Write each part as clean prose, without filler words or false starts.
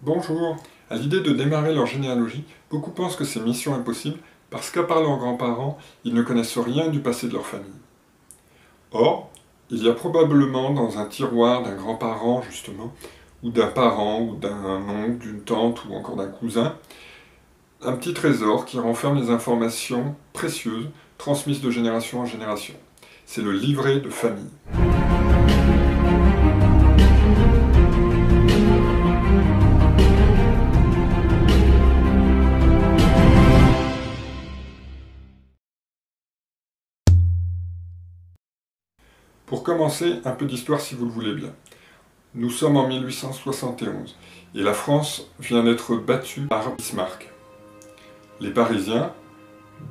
Bonjour. À l'idée de démarrer leur généalogie, beaucoup pensent que c'est mission impossible parce qu'à part leurs grands-parents, ils ne connaissent rien du passé de leur famille. Or, il y a probablement dans un tiroir d'un grand-parent, justement, ou d'un parent, ou d'un oncle, d'une tante, ou encore d'un cousin, un petit trésor qui renferme les informations précieuses transmises de génération en génération. C'est le livret de famille. Pour commencer, un peu d'histoire si vous le voulez bien. Nous sommes en 1871 et la France vient d'être battue par Bismarck. Les Parisiens,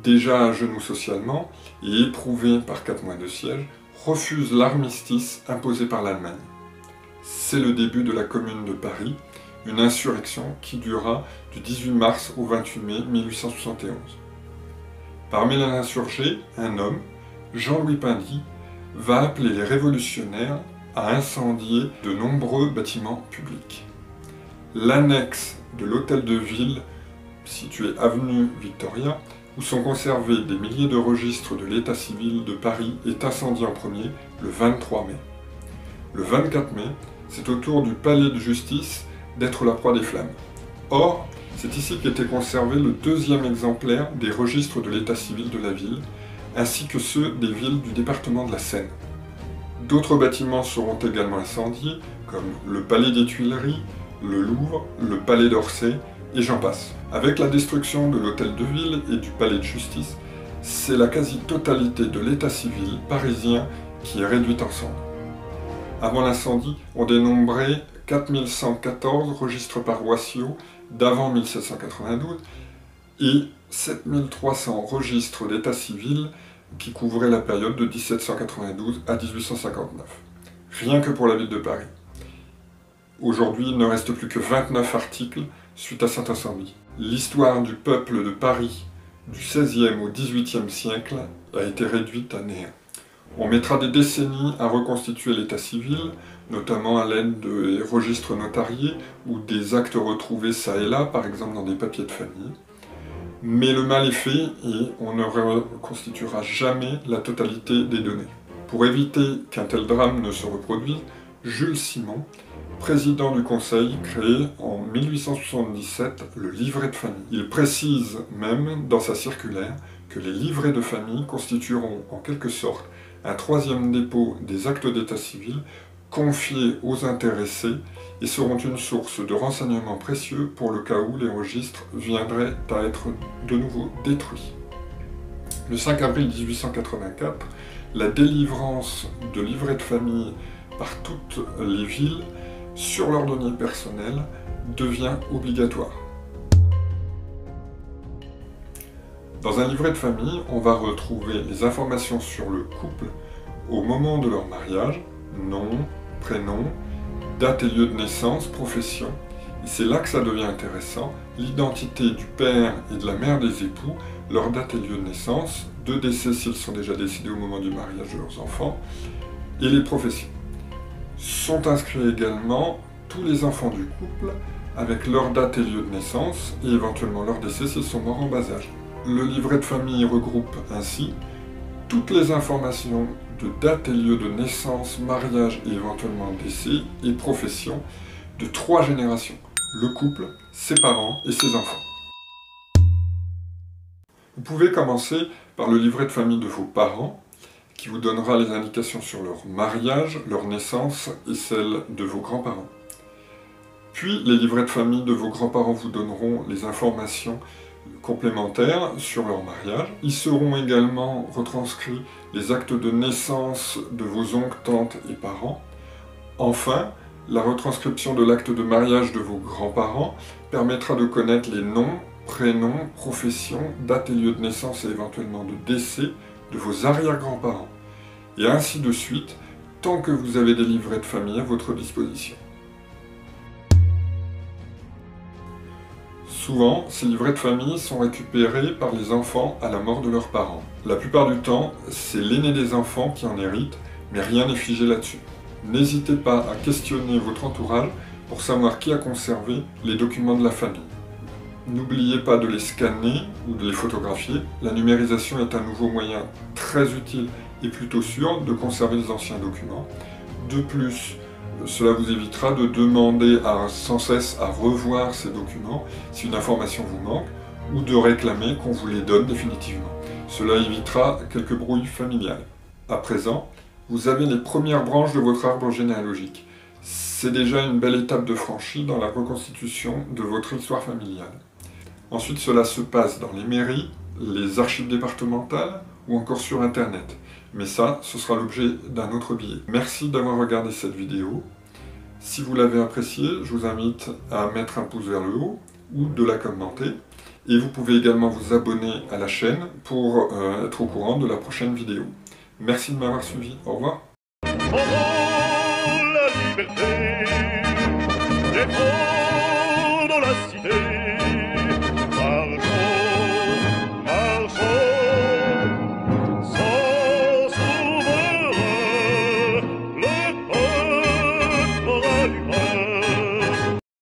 déjà à genoux socialement et éprouvés par 4 mois de siège, refusent l'armistice imposé par l'Allemagne. C'est le début de la Commune de Paris, une insurrection qui dura du 18 mars au 28 mai 1871. Parmi les insurgés, un homme, Jean-Louis Pindy, va appeler les révolutionnaires à incendier de nombreux bâtiments publics. L'annexe de l'hôtel de ville, situé avenue Victoria, où sont conservés des milliers de registres de l'état civil de Paris, est incendié en premier le 23 mai. Le 24 mai, c'est au tour du palais de justice d'être la proie des flammes. Or, c'est ici qu'était conservé le deuxième exemplaire des registres de l'état civil de la ville, ainsi que ceux des villes du département de la Seine. D'autres bâtiments seront également incendiés, comme le palais des Tuileries, le Louvre, le palais d'Orsay, et j'en passe. Avec la destruction de l'hôtel de ville et du palais de justice, c'est la quasi-totalité de l'état civil parisien qui est réduite en cendres. Avant l'incendie, on dénombrait 4114 registres paroissiaux d'avant 1792 et 7300 registres d'état civil qui couvraient la période de 1792 à 1859, rien que pour la ville de Paris. Aujourd'hui, il ne reste plus que 29 articles suite à cet incendie. L'histoire du peuple de Paris du XVIe au XVIIIe siècle a été réduite à néant. On mettra des décennies à reconstituer l'état civil, notamment à l'aide des registres notariés ou des actes retrouvés ça et là, par exemple dans des papiers de famille. Mais le mal est fait et on ne reconstituera jamais la totalité des données. Pour éviter qu'un tel drame ne se reproduise, Jules Simon, président du Conseil, crée en 1877 le livret de famille. Il précise même dans sa circulaire que les livrets de famille constitueront en quelque sorte un troisième dépôt des actes d'état civil confiés aux intéressés et seront une source de renseignements précieux pour le cas où les registres viendraient à être de nouveau détruits. Le 5 avril 1884, la délivrance de livrets de famille par toutes les villes sur leur données personnelles devient obligatoire. Dans un livret de famille, on va retrouver les informations sur le couple au moment de leur mariage, nom, prénom, date et lieu de naissance, profession. Et c'est là que ça devient intéressant, l'identité du père et de la mère des époux, leur date et lieu de naissance, deux décès s'ils sont déjà décédés au moment du mariage de leurs enfants, et les professions. Sont inscrits également tous les enfants du couple avec leur date et lieu de naissance et éventuellement leur décès s'ils sont morts en bas âge. Le livret de famille regroupe ainsi toutes les informations de date et lieu de naissance, mariage et éventuellement décès et profession de 3 générations, le couple, ses parents et ses enfants. Vous pouvez commencer par le livret de famille de vos parents, qui vous donnera les indications sur leur mariage, leur naissance et celle de vos grands-parents. Puis, les livrets de famille de vos grands-parents vous donneront les informations complémentaires sur leur mariage. Y seront également retranscrits les actes de naissance de vos oncles, tantes et parents. Enfin, la retranscription de l'acte de mariage de vos grands-parents permettra de connaître les noms, prénoms, professions, date et lieu de naissance et éventuellement de décès de vos arrière-grands-parents, et ainsi de suite, tant que vous avez des livrets de famille à votre disposition. Souvent, ces livrets de famille sont récupérés par les enfants à la mort de leurs parents. La plupart du temps, c'est l'aîné des enfants qui en hérite, mais rien n'est figé là-dessus. N'hésitez pas à questionner votre entourage pour savoir qui a conservé les documents de la famille. N'oubliez pas de les scanner ou de les photographier. La numérisation est un nouveau moyen très utile et plutôt sûr de conserver les anciens documents. De plus, cela vous évitera de demander sans cesse à revoir ces documents si une information vous manque ou de réclamer qu'on vous les donne définitivement. Cela évitera quelques brouilles familiales. À présent, vous avez les premières branches de votre arbre généalogique. C'est déjà une belle étape de franchie dans la reconstitution de votre histoire familiale. Ensuite, cela se passe dans les mairies, les archives départementales ou encore sur Internet. Mais ça, ce sera l'objet d'un autre billet. Merci d'avoir regardé cette vidéo. Si vous l'avez appréciée, je vous invite à mettre un pouce vers le haut ou de la commenter. Et vous pouvez également vous abonner à la chaîne pour être au courant de la prochaine vidéo. Merci de m'avoir suivi. Au revoir.